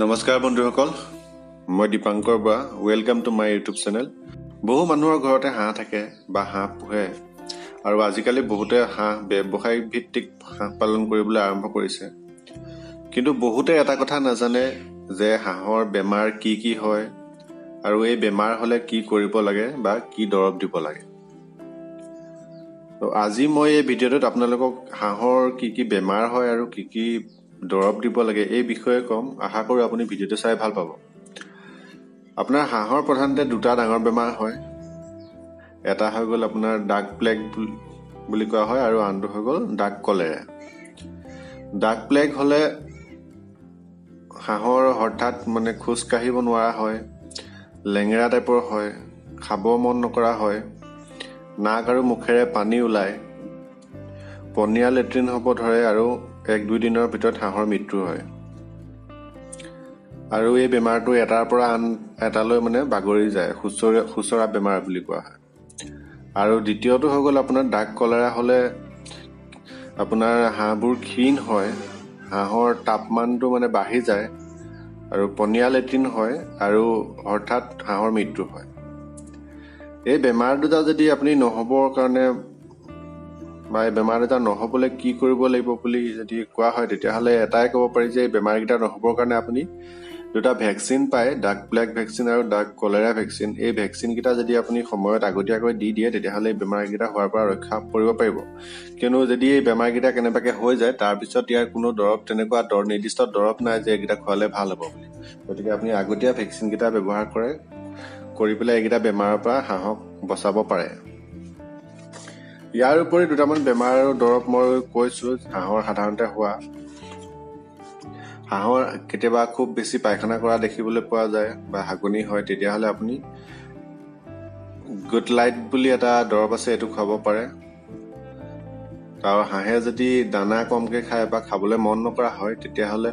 नमस्कार बंधुसक मैं Dipankar Bora welcome to my YouTube channel. बहु मानुर घर हाँ थके हाँ पोहे और आजिकाली बहुते हाँ व्यवसाय भित्तिक हाँ पालन आरम्भ करिसे किन्तु बहुते एटा कथा नाजाने जे हाँर बेमार की होय और ये बेमार हले की करिब लागे बा की दरब दिब लागे। तो आज मैं ये भिडिओत आपनालोक हाँर की बेमार होय और की दरब दिब लागे ये विषय कम। आशा करो आपुनि भिडिओ चाइ भाल पाबो। अपना हाँर प्रधानते दुटा डांगर बेमार है, एटा हो गल अपना डाक प्लेग बुली कोया होय और आन हो गल डाक कलेरा। डाक प्लेग हले हाँर हठात माने खोज काढ़िब नोवारा होय, लेंगेरा टाइपर होय, खाब मन नकरा होय, नाक और मुखेरे पानी ओलाय, पनिया लेट्रिन हब धरे और एक दुई दिनर भितर हाँर मृत्यु होय। और ये बेमार तो एटार पर आन एटाले माने बागरी जाए खुचरा बेमार बुली कोया हय। और द्वितीयतो हो गल अपना डाक कलेरा हले अपनार हाँबुर क्षीण होय, हाँर तापमान तो माने बाढ़ि जाए और पनिया लेट्रिन होय और हठात हाँर मृत्यु होय। ये बेमार दुटा यदि आपनि नहबर कारणे बा बेमार दुटा नहबले की करिब लागिब बुली यदि कोया हय तेतिया हले एटाय कब पारि जे बेमार किटा नहबर कारणे आपनि दुटा वैक्सीन पाए, डाक प्लेग वैक्सीन और डाक कलेरा वैक्सीन। ये वैक्सीन किटा यदि आपनि समयत आगतियाक दि दिए तेतियाहले बेमार किटा होवार पर रक्षा करिब पारिब। कियनो यदि ये बेमार किटा केनेबाके होय जाय तार पिছত यार कोनो दरब तेनेका निर्दिष्ट दरब नाइ जे एकिटा खुवाले ভাল हब बुली। गतिके आपनि आगतिया वैक्सीन किटा व्यवहार करे करि पेले एकिटा बेमार पर हाहक बचाब पारे। यार उपरि दुटामान बेमार और दरब मैं कैसो हाहर साधारणते हुआ हाँर केतियाबा खूब बेसि पायखाना करा देखिबले पोवा जाए बा हागुनी होय तेतिया हले आपनि गुड लाइट बुली एटा दरब आछे एतु खाब पारे। तार हाँहे जदि दाना कमके खाय बा खाबले मन नकरा होय तेतिया हले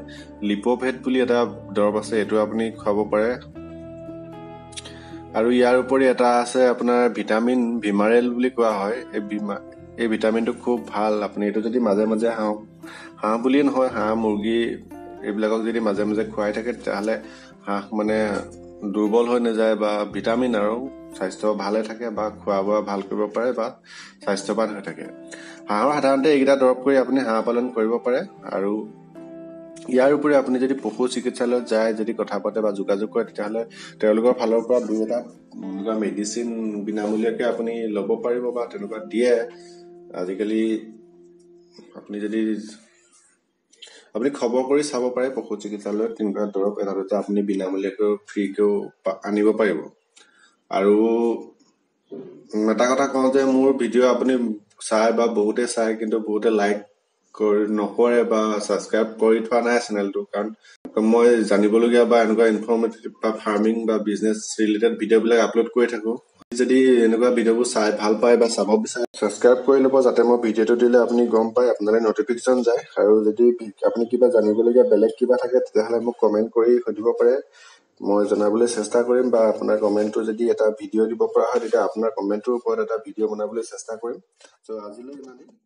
लिपोभेट बुली एटा दरब आछे एतु आपनि खाब पारे। और यार उपरि एटा आछे आपनार भिटामिन भिमारेल बुली कोया होय। ए भिटामिन तो खूब भाल, आपनि एतु जदि माजे माजे हाँ बुलिए नहय हाँ मुर्गी এইবিলাকক যদি মাজে মাজে খুৱাই থাকে তেতিয়াহ'লে হাঁহ মানে দুৰ্বল হৈ নাযায় বা ভিটামিন আৰু স্বাস্থ্য ভালে থাকে বা খোৱা বোৱা ভাল কৰিব পাৰে বা স্বাস্থ্যৱান হৈ থাকে। হাঁহৰ সাধাৰণতে এইকেইটা দৰৱ কৰি আপুনি হাঁহ পালন কৰিব পাৰে। আৰু ইয়াৰ উপৰি আপুনি যদি পশু চিকিৎসালয়ত যায় যদি কথা পাতে বা যোগাযোগ কৰে তেতিয়াহ'লে তেওঁলোকৰ ফালৰ পৰা দুই এটা মেডিচিন বিনামূলীয়াকৈ আপুনি ল'ব পাৰিব বা তেনেকুৱা দিয়ে। আজিকালি আপুনি যদি अपनी खबर कर चाब पे पशु चिकित्सालय दरब एटा दुटा अपनी विनामूलिया फ्रीको आनिब पारिब। आरो एटा कथा कौ जे मोर भिडिओ अपनी चाय बहुते चाय किन्तु बहुते लाइक नकरे बा सबस्क्राइब करि थोआ नाइ चेनेलटो, कारण मैं जानिबलगिया बा एनका इनफर्मेटिव बा फार्मिंग बा बिजनेस रिलेटेड भिडिओ आपलोड करि थाको। यदि एनका भिडिओ चाय भाल पाए बा चाब बिचारे सबस्क्राइब कर लो जाते मैं भिडिओ दिले अपनी गम पाए अपना नटिफिकेशन जाए। और यदि अपनी क्या जानलगिया बेलेग क्या थके मैं कमेन्ट करे मैं जानबले चेष्टा करिम बा अपना कमेन्ट यदि भिडिओ दी अपना कमेन्टर ऊपर भिडिओ बनाबले चेष्टा करिम। सो आजिले इमानेई।